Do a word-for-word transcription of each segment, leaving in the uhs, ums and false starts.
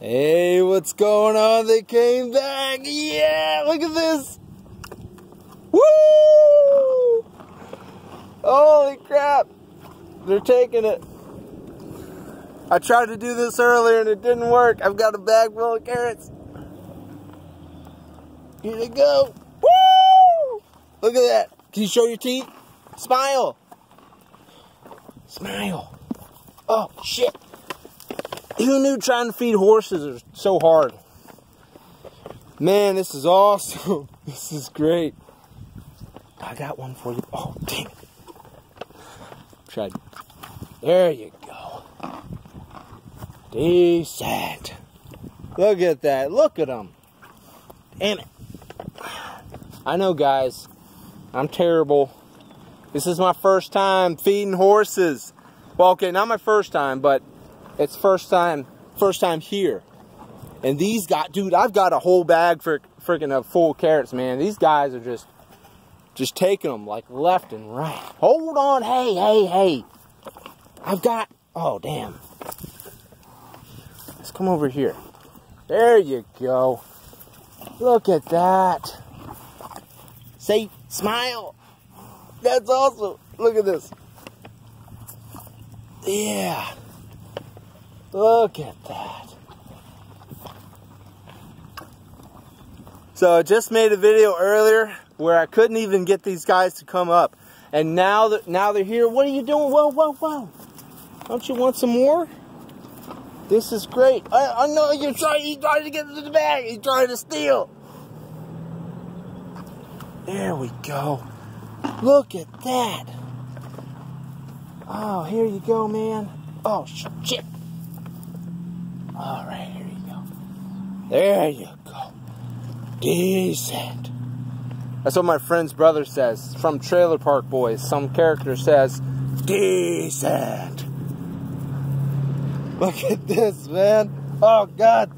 Hey, what's going on? They came back. Yeah, look at this. Woo! Holy crap. They're taking it. I tried to do this earlier and it didn't work. I've got a bag full of carrots. Here they go. Woo! Look at that. Can you show your teeth? Smile. Smile. Oh, shit. Who knew trying to feed horses is so hard? Man, this is awesome. This is great. I got one for you. Oh, dang it. Tried. There you go. Decent. Look at that. Look at them. Damn it. I know, guys. I'm terrible. This is my first time feeding horses. Well, okay, not my first time, but it's first time, first time here. And these guys, dude, I've got a whole bag for freaking a full carrots, man. These guys are just, just taking them like left and right. Hold on, hey, hey, hey. I've got, oh, damn. Let's come over here. There you go. Look at that. Say, smile. That's awesome. Look at this. Yeah. Look at that. So I just made a video earlier where I couldn't even get these guys to come up. And now that now they're here, what are you doing? Whoa, whoa, whoa. Don't you want some more? This is great. I, I know you're trying, you're trying to get into the bag. He's trying to steal. There we go. Look at that. Oh, here you go, man. Oh, shit. All right, here you go. There you go. Decent. That's what my friend's brother says. From Trailer Park Boys. Some character says, decent. Look at this, man. Oh, God.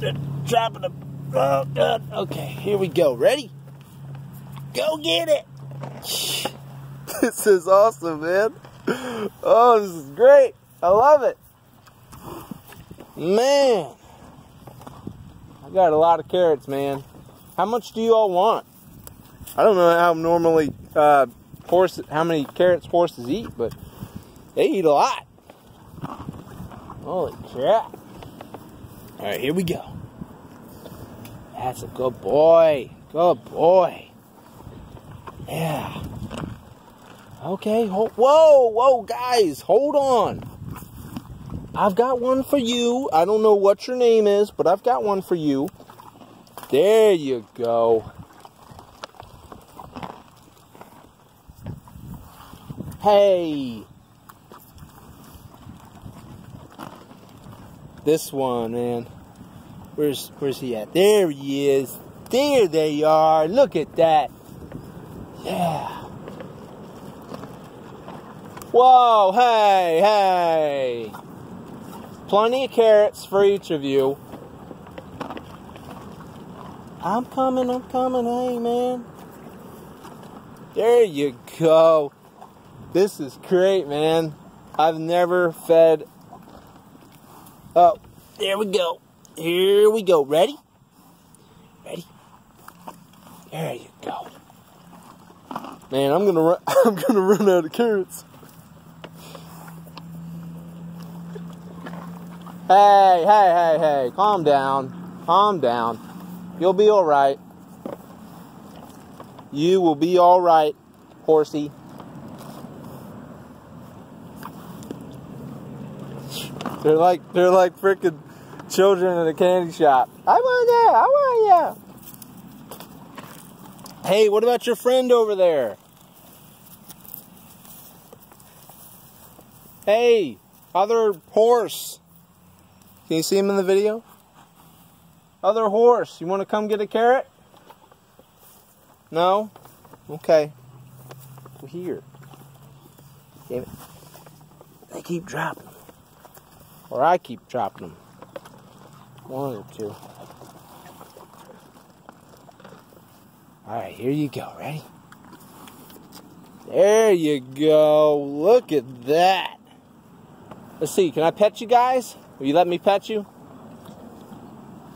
They're dropping them. Oh, God. Okay, here we go. Ready? Go get it. This is awesome, man. Oh, this is great. I love it. Man, I got a lot of carrots, man. How much do you all want? I don't know how normally uh, horses, how many carrots horses eat, but they eat a lot. Holy crap. All right, here we go. That's a good boy. Good boy. Yeah. Okay. Whoa, whoa, guys. Hold on. I've got one for you. I don't know what your name is, but I've got one for you. There you go. Hey. This one, man. Where's where's he at? There he is. There they are. Look at that. Yeah. Whoa, hey, hey. Plenty of carrots for each of you. I'm coming, I'm coming, hey, man. There you go. This is great, man. I've never fed. Oh, there we go. Here we go. Ready? Ready? There you go. Man, I'm gonna run, I'm gonna run out of carrots. Hey, hey, hey, hey, calm down, calm down. You'll be all right. You will be all right, horsey. They're like, they're like frickin' children in a candy shop. I want that, I want ya. Hey, what about your friend over there? Hey, other horse. Can you see him in the video? Other horse, you want to come get a carrot? No? Okay. We're here. Damn it. They keep dropping them. Or I keep dropping them. One or two. Alright, here you go. Ready? There you go. Look at that. Let's see. Can I pet you guys? Will you let me pet you?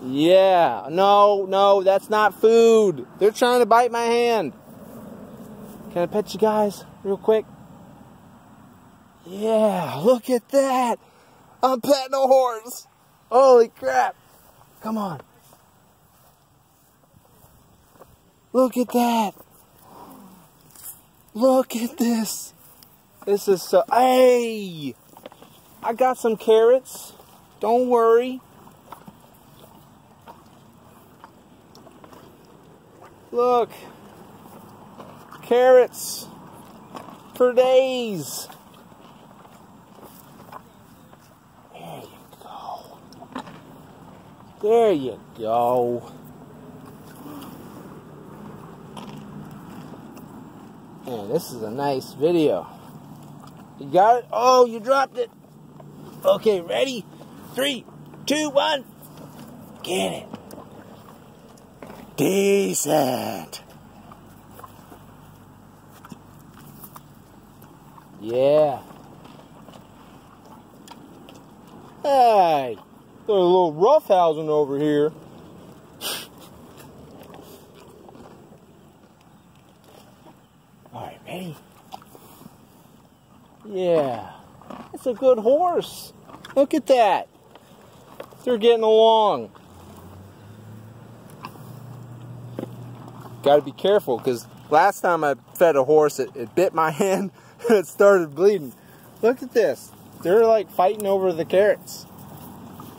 Yeah. No, no, that's not food. They're trying to bite my hand. Can I pet you guys real quick? Yeah, look at that. I'm petting a horse. Holy crap. Come on. Look at that. Look at this. This is so... Hey! I got some carrots. Don't worry. Look. Carrots. For days. There you go. There you go. Man, this is a nice video. You got it? Oh, you dropped it. Okay, ready? Three, two, one. Get it. Decent. Yeah. Hey, there's a little roughhousing over here. All right, ready? Yeah. That's a good horse. Look at that. They're getting along. Got to be careful, because last time I fed a horse, it, it bit my hand and it started bleeding. Look at this. They're like fighting over the carrots.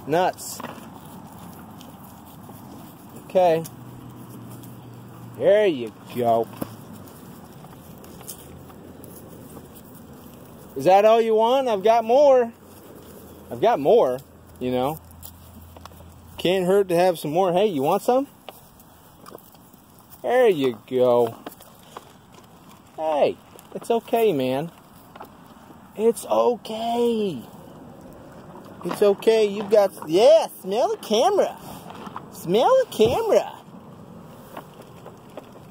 Nuts. Okay. There you go. Is that all you want? I've got more. I've got more, you know. Can't hurt to have some more. Hey, you want some? There you go. Hey, it's okay, man. It's okay. It's okay. You've got... Yeah, smell the camera. Smell the camera.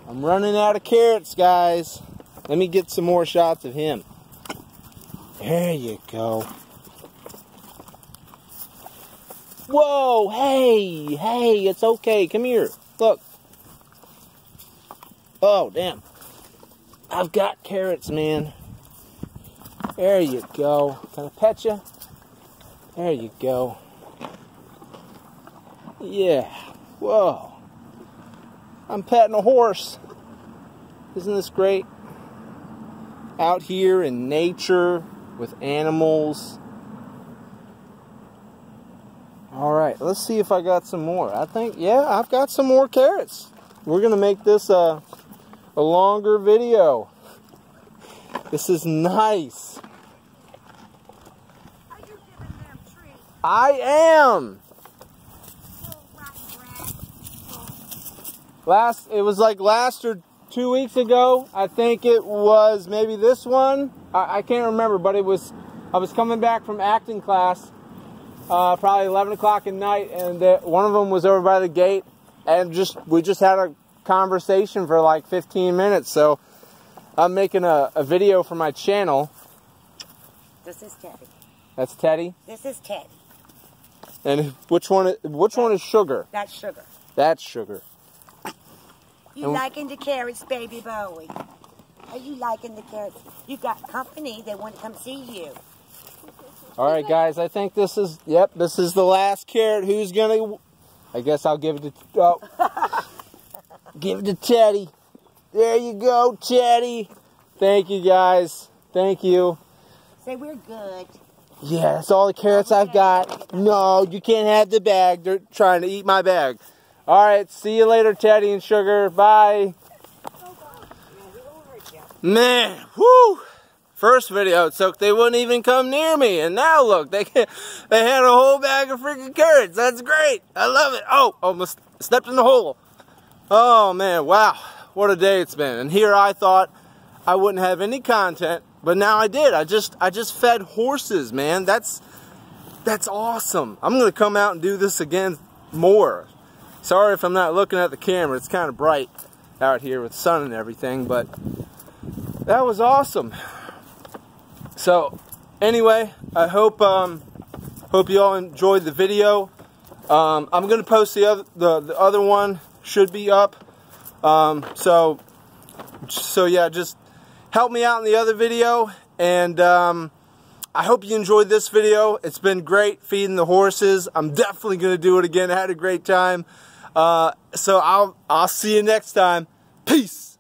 I'm running out of carrots, guys. Let me get some more shots of him. There you go. Whoa, hey, hey, it's okay. Come here. Look. Oh, damn. I've got carrots, man. There you go. Can I pet you? There you go. Yeah. Whoa. I'm petting a horse. Isn't this great? Out here in nature. With animals. Alright, let's see if I got some more. I think, yeah, I've got some more carrots. We're going to make this a, a longer video. This is nice. Are you giving them treats? I am! Last, it was like last or two weeks ago. I think it was maybe this one. I can't remember, but it was, I was coming back from acting class, uh, probably eleven o'clock at night, and the, one of them was over by the gate, and just we just had a conversation for like fifteen minutes, so I'm making a, a video for my channel. This is Teddy. That's Teddy? This is Teddy. And which one, which one is Sugar? That's Sugar. That's Sugar. You and, liking the carrots, baby Bowie? Are you liking the carrots? You've got company. They want to come see you. All right, guys. I think this is, yep, this is the last carrot. Who's going to, I guess I'll give it to, oh. Give it to Teddy. There you go, Teddy. Thank you, guys. Thank you. Say we're good. Yeah, that's all the carrots I've got. No, you can't have the bag. They're trying to eat my bag. All right. See you later, Teddy and Sugar. Bye. Man, whoo! First video, so they wouldn't even come near me, and now look, they they had a whole bag of freaking carrots. That's great. I love it. Oh, almost stepped in the hole. Oh man, wow, what a day it's been. And here I thought I wouldn't have any content, but now I did. I just I just fed horses, man. That's that's awesome. I'm gonna come out and do this again more. Sorry if I'm not looking at the camera. It's kind of bright out here with the sun and everything, but. That was awesome. So, anyway, I hope um, hope you all enjoyed the video. Um, I'm gonna post the other the, the other one should be up. Um, so so yeah, just help me out in the other video, and um, I hope you enjoyed this video. It's been great feeding the horses. I'm definitely gonna do it again. I had a great time. Uh, so I'll I'll see you next time. Peace.